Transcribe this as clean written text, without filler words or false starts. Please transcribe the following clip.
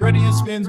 Grenier spins.